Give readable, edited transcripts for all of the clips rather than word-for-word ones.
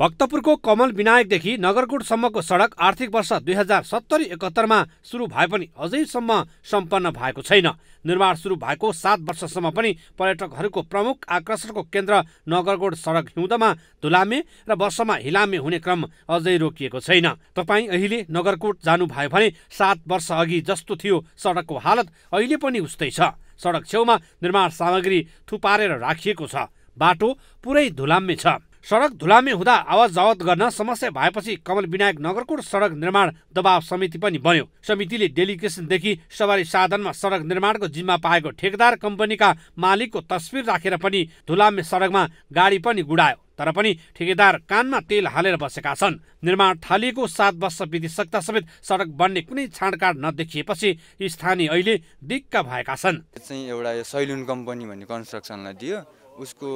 भक्तपुर को कमल विनायकदेखि नगरकोटसम्मको सडक आर्थिक वर्ष 2070-71 मा सुरु भए पनि अझैसम्म सम्पन्न भएको छैन। निर्माण सुरु भएको 7 वर्षसम्म पनि पर्यटकहरूको प्रमुख आकर्षणको केन्द्र नगरकोट सडक हिउँदमा धुलामे र वर्षामा हिलामे हुने क्रम अझै रोकिएको छैन। तपाई अहिले नगरकोट जानु भए भने 7 वर्ष अघि जस्तो थियो सडकको हालत अहिले पनि उस्तै छ। सडक छेउमा निर्माण सामग्री थुपारेर राखिएको छ। बाटो पुरै धुलामे छ। सडक धुलामे हुँदा आवाज जावत गर्न समस्या भएपछि कमल विनायक नगरकोट सडक निर्माण दबाव समिति पनि बन्यो। समितिले डेलिगेसनदेखि सवारी साधनमा सडक निर्माणको जिम्मा पाएको ठेकेदार कम्पनीका मालिकको तस्बिर राखेर पनि धुलामे सडकमा गाडी पनि गुडायो, तर पनि ठेकेदार कानमा तेल हालेर बसेका छन्। निर्माण थालिएको 7 वर्ष बितिसक्दा समेत सडक बन्ने कुनै छाडकाड नदेखिएपछि स्थानीय अहिले दिक्क भएका छन्। चाहिँ एउटा सैलुन कम्पनी भन्ने कन्स्ट्रक्सनलाई दियो, उसको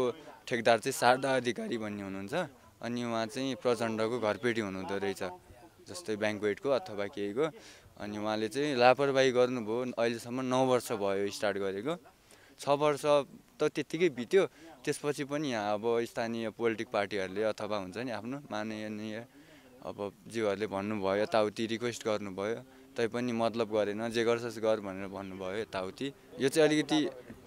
ठेकेदार चाहिँ शारदा अधिकारी भन्ने हुनुहुन्छ, अनि उहाँ चाहिँ प्रचण्डको घरपेटी हुनुहुँदो रहेछ, जस्तै ब्याङ्कवेटको अथवा केहीको। अनि उहाँले चाहिँ लापरवाही गर्नुभयो। अहिलेसम्म 9 वर्ष भयो स्टार्ट गरेको, 6 वर्ष त त्यतिकै बित्यो। त्यसपछि पनि यहाँ अब स्थानीय पोलिटिक पार्टीहरूले अथवा हुन्छ नि आफ्नो माननीय अब जीहरूले भन्नुभयो, यताउति रिक्वेस्ट गर्नुभयो, तैपनि मतलब गरेन। जे गर्छस् गर भनेर भन्नुभयो यताउति। यो चाहिँ अलिकति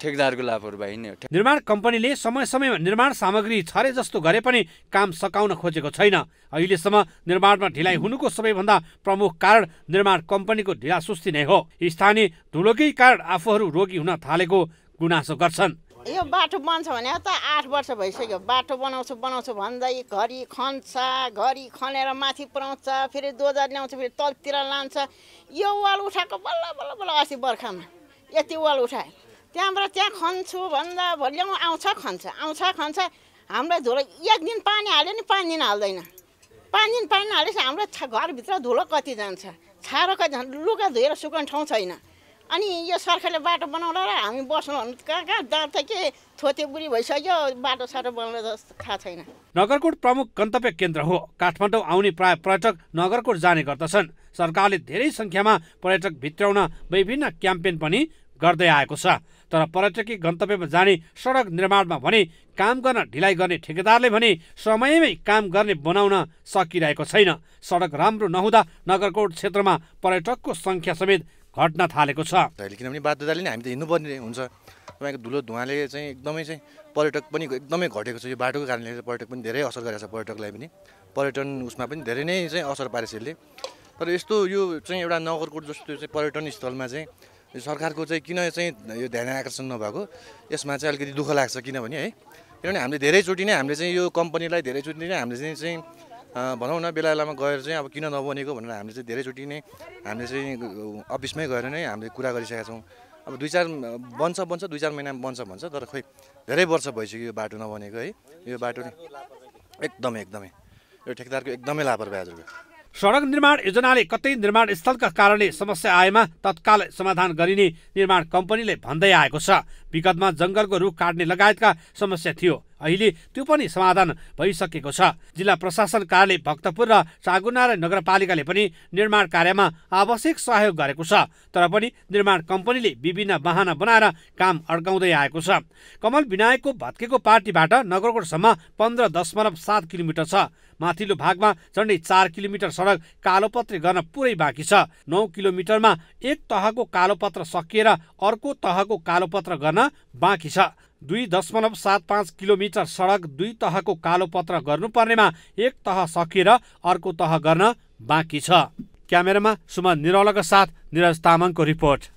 ठेकेदारको लापरवाही नै हो। निर्माण कम्पनीले समय समयमा निर्माण सामग्री छरे जस्तो गरे पनि काम सकाउन खोजेको छैन। अहिलेसम्म निर्माणमा ढिलाइ हुनुको सबैभन्दा प्रमुख कारण निर्माण कम्पनीको ढिलासुस्ती नै हो। स्थानीय धुलोकै कारण आफूहरू रोगी हुन थालेको गुनासो गर्छन्। यो बाटो बन्छ भने त 8 वर्ष भइसक्यो। बाटो बनाउँछु बनाउँछु भन्दै घरि खन्छ, घरि खनेर माथि पुर्याउँछ, फेरि दोजार ल्याउँछ, फेरि तलतिर लान्छ। यो वाल उठाएको बल्ल बल्ल बल्ल 80 वर्षमा यति वाल उठाए। त्यहाँबाट त्यहाँ खन्छु भन्दा भोलिङ आउँछ खन्छ। हाम्रो धुलो एक दिन पानी हाल्यो नि 5 दिन हाल्दैन, 5 दिन पानी नहालेपछि हाम्रो घरभित्र धुलो कति जान्छ, छारो कति जान्छ, लुगा धोएर सुकाउने ठाउँ छैन। अनि यो सरकारले बाटो बनाउन र हामी बस्नु कहाँ कहाँ त के थोते बुढी भइसक्यो, बाटो साटो बनाउन जस्तो थाहा छैन। नगरकोट प्रमुख गन्तव्य केन्द्र हो। काठमाडौँ आउने प्राय पर्यटक नगरकोट जाने गर्दछन्। सरकारले धेरै संख्यामा पर्यटक भित्राउन विभिन्न क्याम्पेन पनि गर्दै आएको छ, तर पर्यटकीय गन्तव्यमा जाने सडक निर्माणमा भने काम गर्न ढिलाइ गर्ने ठेकेदारले भने समयमै काम गर्ने बनाउन सकिरहेको छैन। सडक राम्रो नहुँदा नगरकोट क्षेत्रमा पर्यटकको संख्या समेत घट्न थालेको छ। अहिले किनभने बाध्यताले नै हामी त हिँड्नु पर्ने हुन्छ। तपाईँको धुलो धुवाले चाहिँ एकदमै चाहिँ पर्यटक पनि एकदमै घटेको छ। यो बाटोको कारणले पर्यटक पनि धेरै असर गरेको छ। पर्यटकलाई पनि पर्यटन उसमा पनि धेरै नै चाहिँ असर पारेछ यसले। तर यस्तो यो चाहिँ एउटा नगरकोट जस्तो चाहिँ पर्यटन स्थलमा चाहिँ सरकारको चाहिँ किन चाहिँ यो ध्यान आकर्षण नभएको, यसमा चाहिँ अलिकति दुःख लाग्छ। किनभने है किनभने हामीले धेरैचोटि नै हामीले चाहिँ यो कम्पनीलाई धेरैचोटि नै हामीले चाहिँ भनौँ न बेला बेलामा गएर चाहिँ अब किन नबनेको भनेर हामीले चाहिँ धेरैचोटि नै हामीले चाहिँ अफिसमै गएर नै हामीले कुरा गरिसकेका छौँ। अब 2-4 बन्छ 2-4 महिनामा बन्छ, तर खोइ धेरै वर्ष भइसक्यो यो बाटो नबनेको। है यो बाटो एकदमै यो ठेकेदारको एकदमै लापरवाही। सडक निर्माण योजनाले कतै निर्माण स्थलका कारणले समस्या आएमा तत्काल समाधान गरिने निर्माण कम्पनीले भन्दै आएको छ। विगतमा जंगलको रुख काट्ने लगायतका समस्या थियो, अहिले त्यो पनि समाधान भइसकेको छ। जिल्ला प्रशासन कार्यालय भक्तपुर र चाँगुनारायण नगरपालिकाले पनि निर्माण कार्यमा आवश्यक सहयोग गरेको छ, तर पनि निर्माण कम्पनीले विभिन्न बहाना बनाएर काम अड्काउँदै आएको छ। कमल विनायकको भत्केको पार्टीबाट नगरकोटसम्म 15.7 किलोमिटर छ। माथिल्लो भागमा झन्डै 4 किलोमिटर सडक कालोपत्री गर्न पुरै बाँकी छ। 9 किलोमिटरमा एक तहको कालोपत्र सकिएर अर्को तहको कालोपत्र गर्न बाँकी छ। 2.75 किलोमिटर सडक 2 तहको कालोपत्र गर्नुपर्नेमा एक तह सकिएर अर्को तह गर्न बाँकी छ। क्यामेरामा सुमन निरौलाका साथ निरज तामाङको रिपोर्ट।